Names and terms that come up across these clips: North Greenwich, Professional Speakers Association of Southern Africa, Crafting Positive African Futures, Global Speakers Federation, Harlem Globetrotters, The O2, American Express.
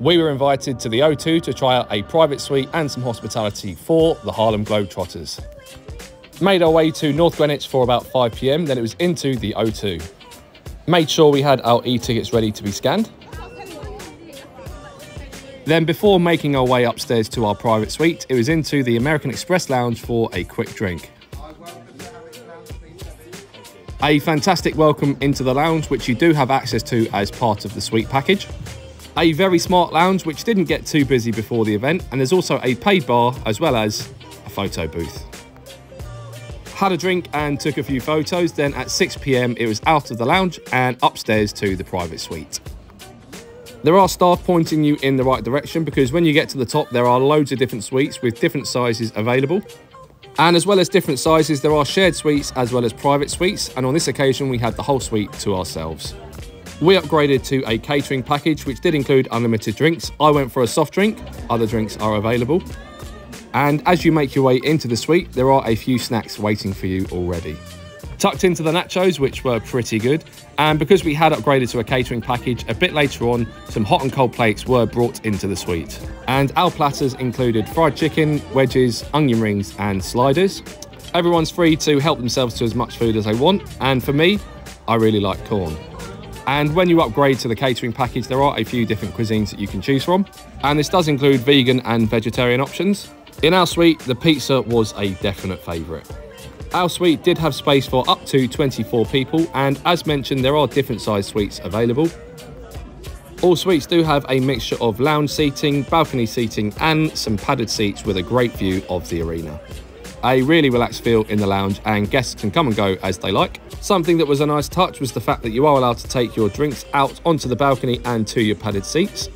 We were invited to the O2 to try out a private suite and some hospitality for the Harlem Globetrotters. Made our way to North Greenwich for about 5 PM, then it was into the O2. Made sure we had our e-tickets ready to be scanned. Then before making our way upstairs to our private suite, it was into the American Express lounge for a quick drink. A fantastic welcome into the lounge, which you do have access to as part of the suite package. A very smart lounge, which didn't get too busy before the event, and there's also a paid bar as well as a photo booth. Had a drink and took a few photos, then at 6 PM it was out of the lounge and upstairs to the private suite. There are staff pointing you in the right direction, because when you get to the top there are loads of different suites with different sizes available. And as well as different sizes, there are shared suites as well as private suites, and on this occasion we had the whole suite to ourselves. We upgraded to a catering package which did include unlimited drinks. I went for a soft drink, other drinks are available. And as you make your way into the suite, there are a few snacks waiting for you already. Tucked into the nachos, which were pretty good, and because we had upgraded to a catering package, a bit later on, some hot and cold plates were brought into the suite. And our platters included fried chicken, wedges, onion rings, and sliders. Everyone's free to help themselves to as much food as they want, and for me, I really like corn. And when you upgrade to the catering package, there are a few different cuisines that you can choose from, and this does include vegan and vegetarian options. In our suite, the pizza was a definite favourite. Our suite did have space for up to 24 people, and as mentioned, there are different size suites available. All suites do have a mixture of lounge seating, balcony seating, and some padded seats with a great view of the arena. A really relaxed feel in the lounge, and guests can come and go as they like. Something that was a nice touch was the fact that you are allowed to take your drinks out onto the balcony and to your padded seats.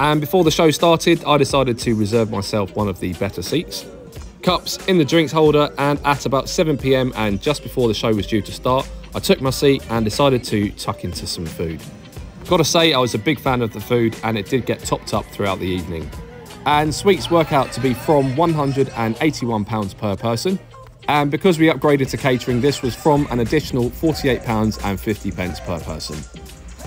And before the show started, I decided to reserve myself one of the better seats. Cups in the drinks holder, and at about 7 PM and just before the show was due to start, I took my seat and decided to tuck into some food. Gotta say, I was a big fan of the food, and it did get topped up throughout the evening. And sweets work out to be from £181 per person. And because we upgraded to catering, this was from an additional £48.50 per person.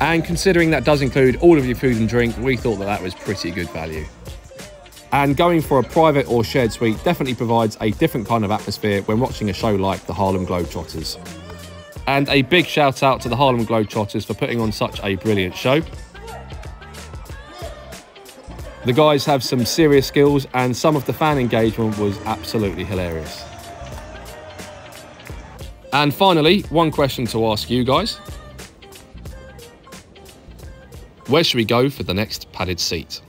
And considering that does include all of your food and drink, we thought that that was pretty good value. And going for a private or shared suite definitely provides a different kind of atmosphere when watching a show like the Harlem Globetrotters. And a big shout out to the Harlem Globetrotters for putting on such a brilliant show. The guys have some serious skills, and some of the fan engagement was absolutely hilarious. And finally, one question to ask you guys. Where should we go for the next padded seat?